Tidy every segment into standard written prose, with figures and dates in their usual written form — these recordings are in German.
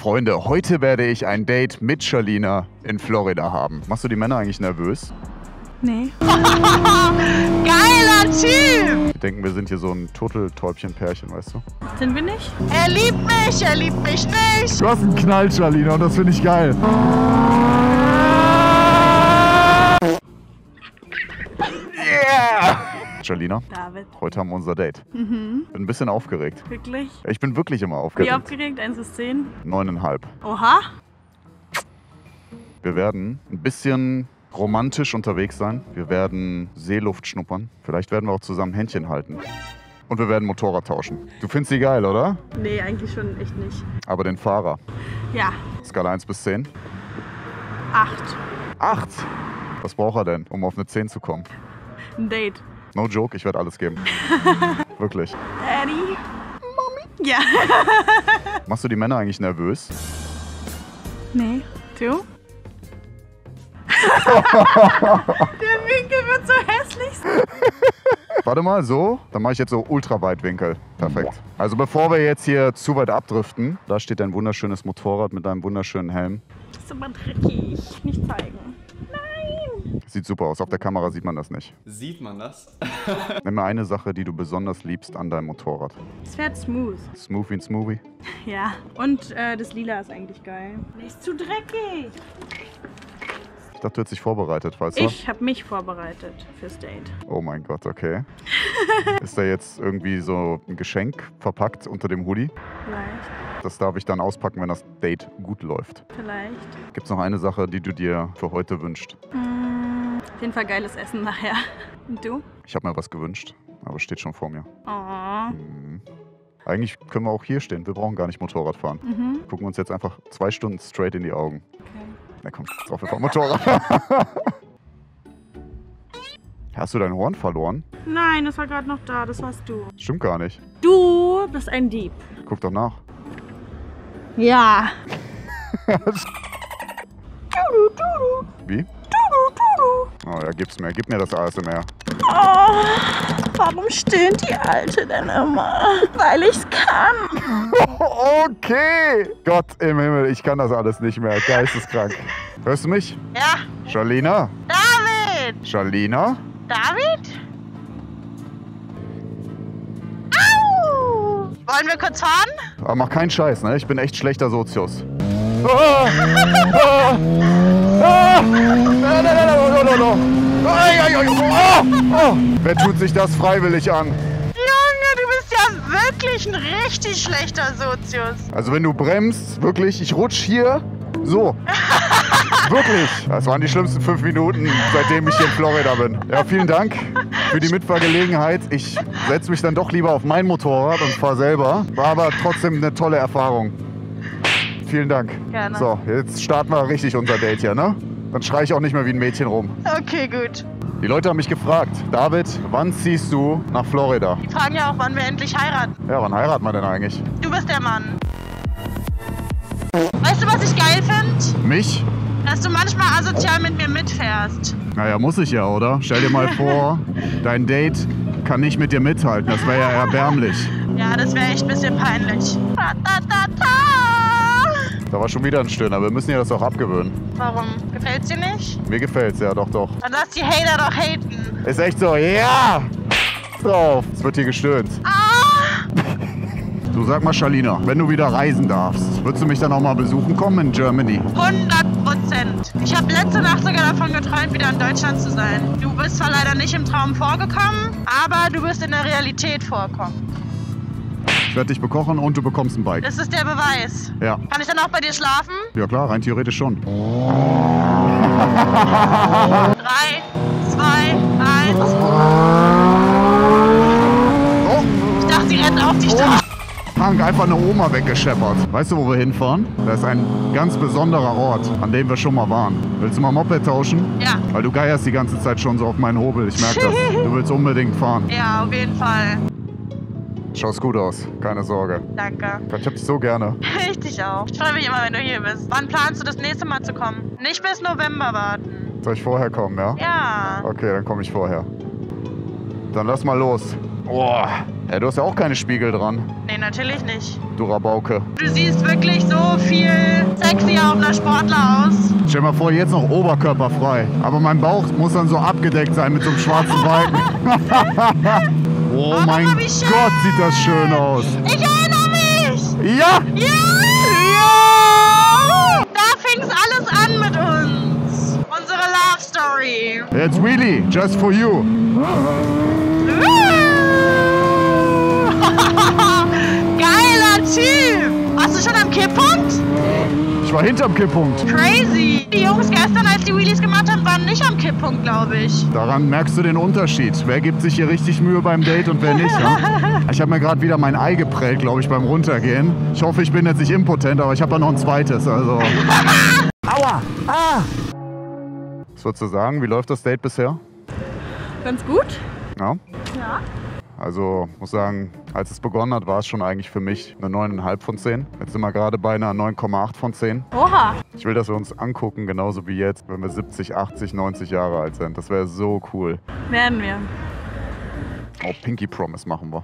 Freunde, heute werde ich ein Date mit Charlina in Florida haben. Machst du die Männer eigentlich nervös? Nee. Geiler Typ! Die denken, wir sind hier so ein Turteltäubchen-Pärchen, weißt du? Sind wir nicht? Er liebt mich nicht! Du hast einen Knall, Charlina, und das finde ich geil. Yeah! Charlina, David. Heute haben wir unser Date. Mhm. Bin ein bisschen aufgeregt. Wirklich? Ich bin wirklich immer aufgeregt. Wie aufgeregt? 1 bis 10? 9,5. Oha! Wir werden ein bisschen romantisch unterwegs sein. Wir werden Seeluft schnuppern. Vielleicht werden wir auch zusammen Händchen halten. Und wir werden Motorrad tauschen. Du findest die geil, oder? Nee, eigentlich schon echt nicht. Aber den Fahrer? Ja. Skala 1 bis 10? 8. 8? Was braucht er denn, um auf eine 10 zu kommen? Ein Date. No joke, ich werde alles geben. Wirklich. Daddy? Mommy? Ja. Machst du die Männer eigentlich nervös? Nee. Du? Der Winkel wird so hässlich. Warte mal, so. Dann mache ich jetzt so Ultraweitwinkel. Perfekt. Also bevor wir jetzt hier zu weit abdriften, da steht dein wunderschönes Motorrad mit deinem wunderschönen Helm. Das ist aber dreckig. Nicht zeigen. Sieht super aus. Auf der Kamera sieht man das nicht. Sieht man das? Nimm mir eine Sache, die du besonders liebst an deinem Motorrad. Es fährt smooth. Smooth wie ein Smoothie? Ja. Und das Lila ist eigentlich geil. Nicht zu dreckig. Ich dachte, du hättest dich vorbereitet, weißt du? Ich habe mich vorbereitet fürs Date. Oh mein Gott, okay. Ist da jetzt irgendwie so ein Geschenk verpackt unter dem Hoodie? Vielleicht. Das darf ich dann auspacken, wenn das Date gut läuft. Vielleicht. Gibt es noch eine Sache, die du dir für heute wünschst? Auf jeden Fall geiles Essen nachher. Und du? Ich habe mir was gewünscht, aber steht schon vor mir. Oh. Mhm. Eigentlich können wir auch hier stehen. Wir brauchen gar nicht Motorrad fahren. Mhm. Gucken wir uns jetzt einfach 2 Stunden straight in die Augen. Okay. Na komm, jetzt auf, wir fahren Motorrad. Hast du dein Horn verloren? Nein, das war gerade noch da. Das warst du. Stimmt gar nicht. Du bist ein Dieb. Guck doch nach. Ja. Wie? Oh ja, gib's mir. Gib mir das ASMR. Oh, warum stöhnt die Alte denn immer? Weil ich's kann. Okay. Gott im Himmel, ich kann das alles nicht mehr. Geisteskrank. Hörst du mich? Ja. Charlina? David! Charlina? David? Au! Wollen wir kurz fahren? Aber mach keinen Scheiß, ne? Ich bin echt schlechter Sozius. Ah! Ah! Ah! Nein, nein, nein, nein, nein. Ai, ai, ai. Oh, oh. Wer tut sich das freiwillig an? Junge, du bist ja wirklich ein richtig schlechter Sozius. Also wenn du bremst, wirklich, ich rutsch hier so. Wirklich. Das waren die schlimmsten 5 Minuten, seitdem ich hier in Florida bin. Ja, vielen Dank für die Mitfahrgelegenheit. Ich setze mich dann doch lieber auf mein Motorrad und fahre selber. War aber trotzdem eine tolle Erfahrung. Vielen Dank. Gerne. So, jetzt starten wir richtig unser Date hier, ne? Dann schreie ich auch nicht mehr wie ein Mädchen rum. Okay, gut. Die Leute haben mich gefragt, David, wann ziehst du nach Florida? Die fragen ja auch, wann wir endlich heiraten. Ja, wann heiraten wir denn eigentlich? Du bist der Mann. Weißt du, was ich geil finde? Mich? Dass du manchmal asozial mit mir mitfährst. Naja, muss ich ja, oder? Stell dir mal vor, dein Date kann nicht mit dir mithalten. Das wäre ja erbärmlich. Ja, das wäre echt ein bisschen peinlich. Da war schon wieder ein Stöhner. Wir müssen ja das auch abgewöhnen. Warum? Gefällt's dir nicht? Mir gefällt's, ja, doch, doch. Dann lass die Hater doch haten. Ist echt so, ja! Drauf. Es wird hier gestöhnt. Ah! Du, sag mal, Charlina, wenn du wieder reisen darfst, würdest du mich dann auch mal besuchen kommen in Germany? 100%. Ich habe letzte Nacht sogar davon geträumt, wieder in Deutschland zu sein. Du bist zwar leider nicht im Traum vorgekommen, aber du wirst in der Realität vorkommen. Ich werde dich bekochen und du bekommst ein Bike. Das ist der Beweis. Ja. Kann ich dann auch bei dir schlafen? Ja klar, rein theoretisch schon. 3, 2, 1. Oh. Ich dachte, sie rennt auf dich drauf. Punk, einfach eine Oma weggescheppert. Weißt du, wo wir hinfahren? Das ist ein ganz besonderer Ort, an dem wir schon mal waren. Willst du mal Moped tauschen? Ja. Weil du geierst die ganze Zeit schon so auf meinen Hobel. Ich merke das. Du willst unbedingt fahren. Ja, auf jeden Fall. Schaust gut aus, keine Sorge. Danke. Ich hab dich so gerne. Richtig auch. Ich freue mich immer, wenn du hier bist. Wann planst du das nächste Mal zu kommen? Nicht bis November warten. Soll ich vorher kommen, ja? Ja. Okay, dann komme ich vorher. Dann lass mal los. Oh. Ja, du hast ja auch keine Spiegel dran. Nee, natürlich nicht. Du Rabauke. Du siehst wirklich so viel sexier auf einer Sportler aus. Stell dir mal vor, jetzt noch oberkörperfrei. Aber mein Bauch muss dann so abgedeckt sein mit so einem schwarzen Balken. Oh mein Gott, sieht das schön aus. Ich erinnere mich. Ja! Ja! Ja! Da fing's alles an mit uns. Unsere Love Story. It's really just for you. Geiler Typ! Warst du schon am Kipppunkt? Ich war hinterm Kipppunkt. Crazy! Die Jungs gestern, als die Wheelies gemacht haben, waren nicht am Kipppunkt, glaube ich. Daran merkst du den Unterschied. Wer gibt sich hier richtig Mühe beim Date und wer nicht? Ja? Ich habe mir gerade wieder mein Ei geprellt, glaube ich, beim Runtergehen. Ich hoffe, ich bin jetzt nicht impotent, aber ich habe da noch ein zweites, also... Aua! Ah! Was würdest du sagen? Wie läuft das Date bisher? Ganz gut. Ja? Ja. Also muss sagen, als es begonnen hat, war es schon eigentlich für mich eine 9,5 von 10. Jetzt sind wir gerade bei einer 9,8 von 10. Oha! Ich will, dass wir uns angucken, genauso wie jetzt, wenn wir 70, 80, 90 Jahre alt sind. Das wäre so cool. Werden wir. Oh, Pinky Promise machen wir.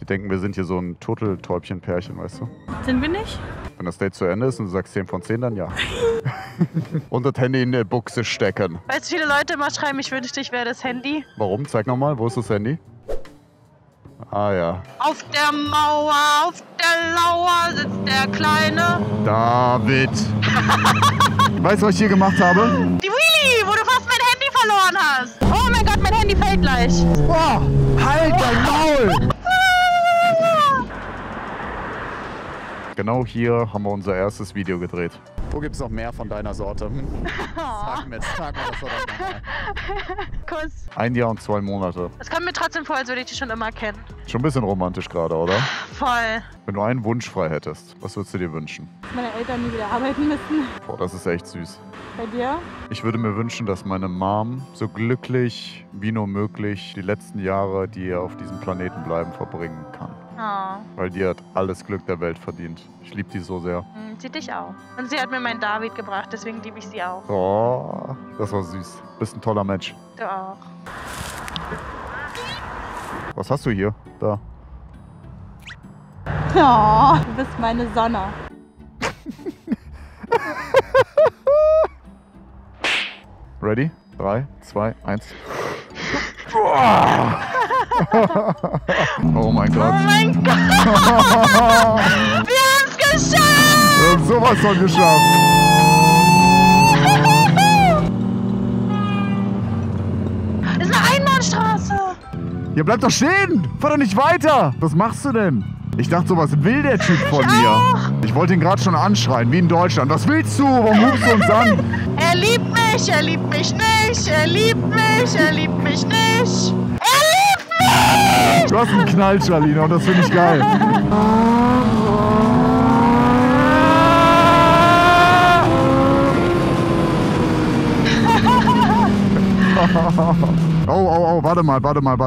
Die denken, wir sind hier so ein Turteltäubchen-Pärchen, weißt du? Sind wir nicht? Wenn das Date zu Ende ist und du sagst 10 von 10, dann ja. Und das Handy in der Buchse stecken. Weißt du, viele Leute immer schreiben, ich wünschte, ich wäre das Handy. Warum? Zeig nochmal, wo ist das Handy? Ah ja. Auf der Mauer, auf der Lauer sitzt der Kleine. David. Weißt du, was ich hier gemacht habe? Die Wheelie, wo du fast mein Handy verloren hast. Oh mein Gott, mein Handy fällt gleich. Boah, halt dein Maul. Genau hier haben wir unser erstes Video gedreht. Wo gibt es noch mehr von deiner Sorte? Sag mir das doch nochmal. Kuss. 1 Jahr und 2 Monate. Es kommt mir trotzdem vor, als würde ich dich schon immer kennen. Schon ein bisschen romantisch gerade, oder? Voll. Wenn du einen Wunsch frei hättest, was würdest du dir wünschen? Dass meine Eltern nie wieder arbeiten müssen. Boah, das ist echt süß. Bei dir? Ich würde mir wünschen, dass meine Mom so glücklich wie nur möglich die letzten Jahre, die ihr auf diesem Planeten bleiben, verbringen kann. Oh. Weil die hat alles Glück der Welt verdient. Ich liebe die so sehr. Sie dich auch. Und sie hat mir meinen David gebracht, deswegen liebe ich sie auch. Oh, das war süß. Bist ein toller Mensch. Du auch. Was hast du hier? Da. Oh, du bist meine Sonne. Ready? 3, 2, 1. Oh mein Gott. Oh mein Gott. Wir haben's geschafft. Wir haben sowas von geschafft. Ist eine Einbahnstraße. Ja, bleib doch stehen. Fahr doch nicht weiter. Was machst du denn? Ich dachte, sowas will der Typ von mir. Ich wollte ihn gerade schon anschreien, wie in Deutschland. Was willst du? Warum rufst du uns an? Er liebt mich, er liebt mich nicht. Er liebt mich, er liebt mich nicht. Du hast einen Knall, Charlina, und das finde ich geil. Oh, oh, oh, warte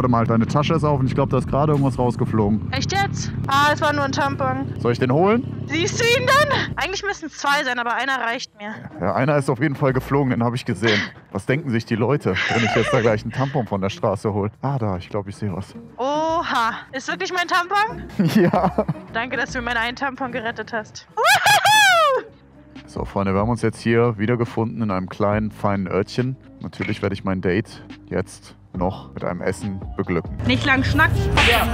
mal. Deine Tasche ist auf und ich glaube, da ist gerade irgendwas rausgeflogen. Echt jetzt? Ah, es war nur ein Tampon. Soll ich den holen? Siehst du ihn dann? Eigentlich müssen es 2 sein, aber einer reicht mir. Ja, einer ist auf jeden Fall geflogen, den habe ich gesehen. Was denken sich die Leute, wenn ich jetzt da gleich einen Tampon von der Straße hole? Ah, da, ich glaube, ich sehe was. Oha, ist wirklich mein Tampon? Ja. Danke, dass du mir meinen Tampon gerettet hast. So, Freunde, wir haben uns jetzt hier wiedergefunden in einem kleinen, feinen Örtchen. Natürlich werde ich mein Date jetzt noch mit einem Essen beglücken. Nicht lang schnacken. Ja.